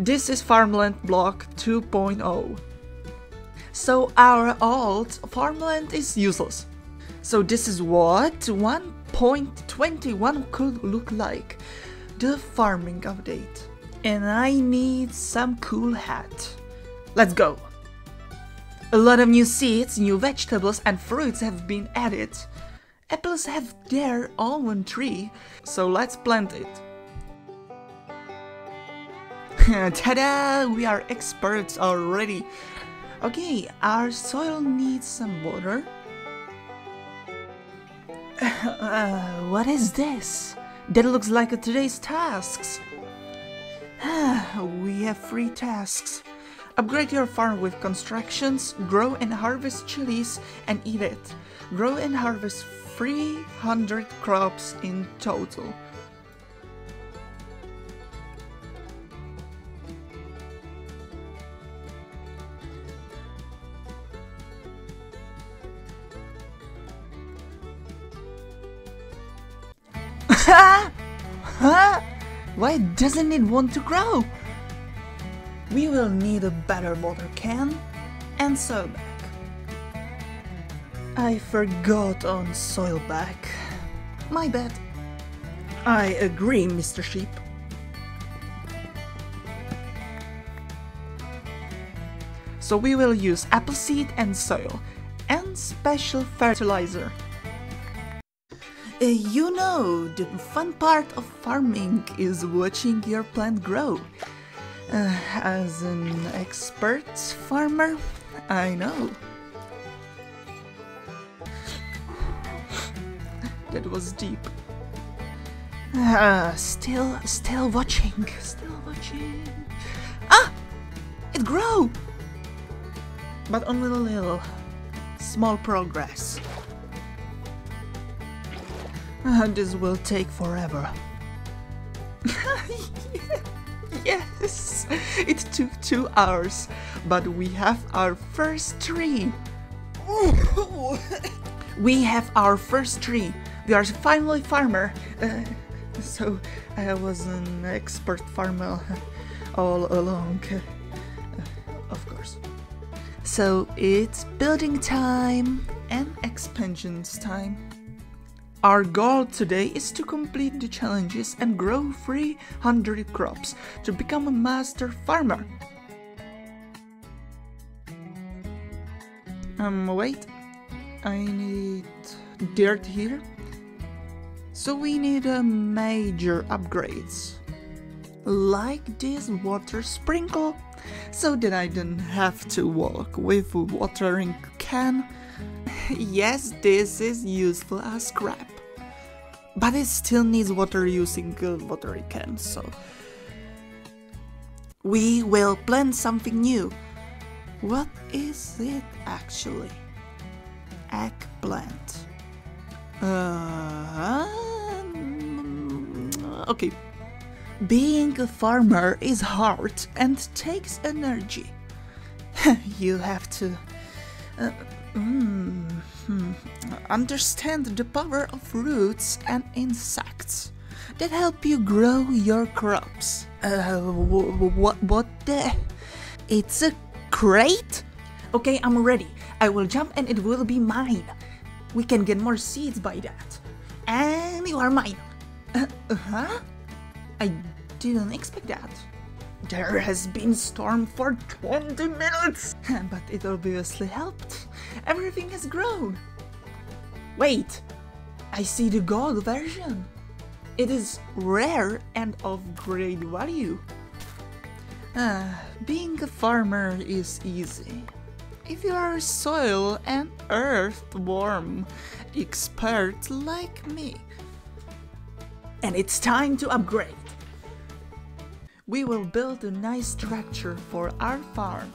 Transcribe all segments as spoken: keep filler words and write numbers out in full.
This is Farmland block two point oh. So our old farmland is useless. So this is what one point twenty-one could look like, the farming update. And I need some cool hat. Let's go! A lot of new seeds, new vegetables and fruits have been added. Apples have their own tree, so let's plant it. Ta-da! We are experts already! Okay, our soil needs some water. Uh, what is this? That looks like today's tasks. We have three tasks. Upgrade your farm with constructions, grow and harvest chilies and eat it. Grow and harvest three hundred crops in total. Huh? Huh? Why doesn't it want to grow? We will need a better water can and soil back. I forgot on soil back. My bad. I agree, Mister Sheep. So we will use appleseed and soil and special fertilizer. Uh, you know, the fun part of farming is watching your plant grow. Uh, as an expert farmer, I know. That was deep. Uh, still, still watching, still watching. Ah! It grew! But only a little. Small progress. Uh, this will take forever. Yes! It took two hours, but we have our first tree! We have our first tree! We are finally a farmer! Uh, so, I was an expert farmer all along. Uh, of course. So, it's building time and expansions time. Our goal today is to complete the challenges and grow three hundred crops to become a master farmer. Um, wait, I need dirt here. So we need a major upgrades. Like this water sprinkle, so that I don't have to walk with a watering can. Yes, this is useful as crap, but it still needs water using a watering can, so we will plant something new. What is it actually? Eggplant. Uh, okay. Being a farmer is hard and takes energy. You have to... Uh, Mm, hmm. Understand the power of roots and insects that help you grow your crops. Uh, what? What the? It's a crate? Okay, I'm ready. I will jump and it will be mine. We can get more seeds by that. And you are mine. Uh, huh? I didn't expect that. There has been storm for twenty minutes, but it obviously helped. Everything has grown. Wait, I see the gold version. It is rare and of great value. Ah, being a farmer is easy. If you are a soil and earthworm expert like me. And it's time to upgrade. We will build a nice structure for our farm.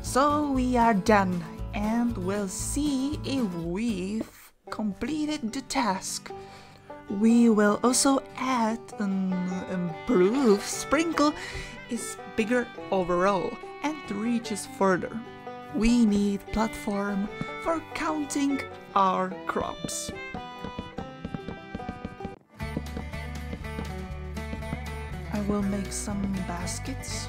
So we are done and we'll see if we've completed the task. We will also add an improved sprinkle is bigger overall and reaches further. we need platform for counting our crops. I will make some baskets.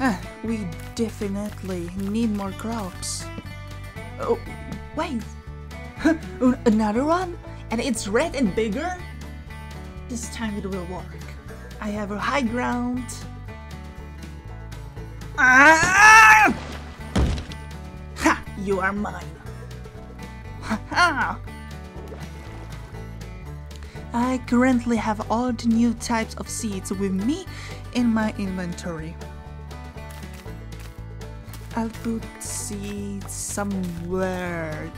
Ah, we definitely need more crops. Oh, wait! Another one? And it's red and bigger? This time it will work. I have a high ground. Ah! Ha! You are mine. Ha ha! I currently have all the new types of seeds with me in my inventory. I'll put seeds somewhere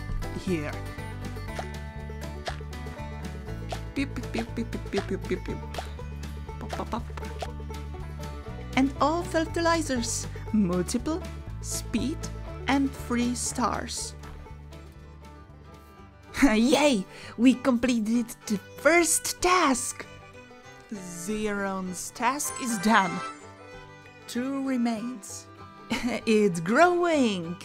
here. Beep, beep, beep, beep, beep, beep, beep, beep. Pop, pop, pop. And all fertilizers, multiple, speed, and three stars. Yay! We completed the first task! Zeron's task is done. Two remains. It's growing!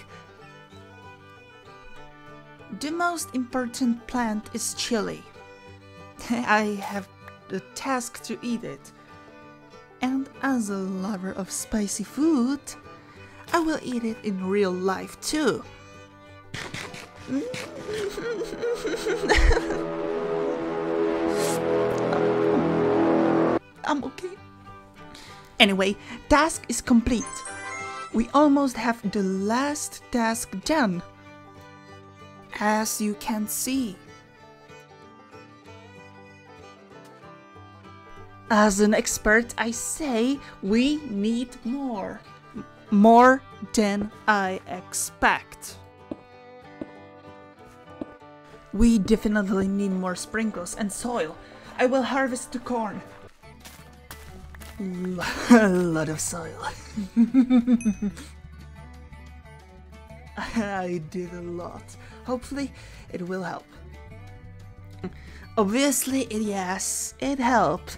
The most important plant is chili. I have the task to eat it. And as a lover of spicy food, I will eat it in real life too. I'm okay. Anyway, task is complete. We almost have the last task done, as you can see. As an expert, I say we need more. More than I expect. We definitely need more sprinkles and soil. I will harvest the corn. A lot of soil. I did a lot. Hopefully it will help. Obviously, it, yes, it helped.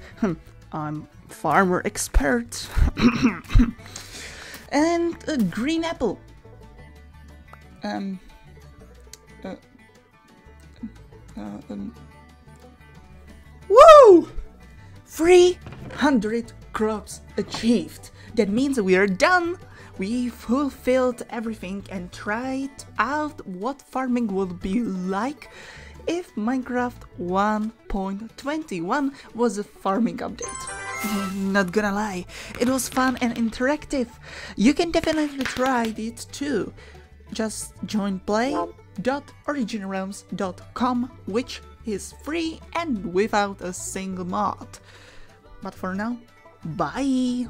I'm farmer expert. And a green apple. Um. Uh, uh, um. Woo! three hundred crops achieved. That means we are done. We fulfilled everything and tried out what farming would be like if Minecraft one point twenty-one was a farming update. Not gonna lie, it was fun and interactive. You can definitely try it too. Just join play dot origin realms dot com, which is free and without a single mod. But for now, bye!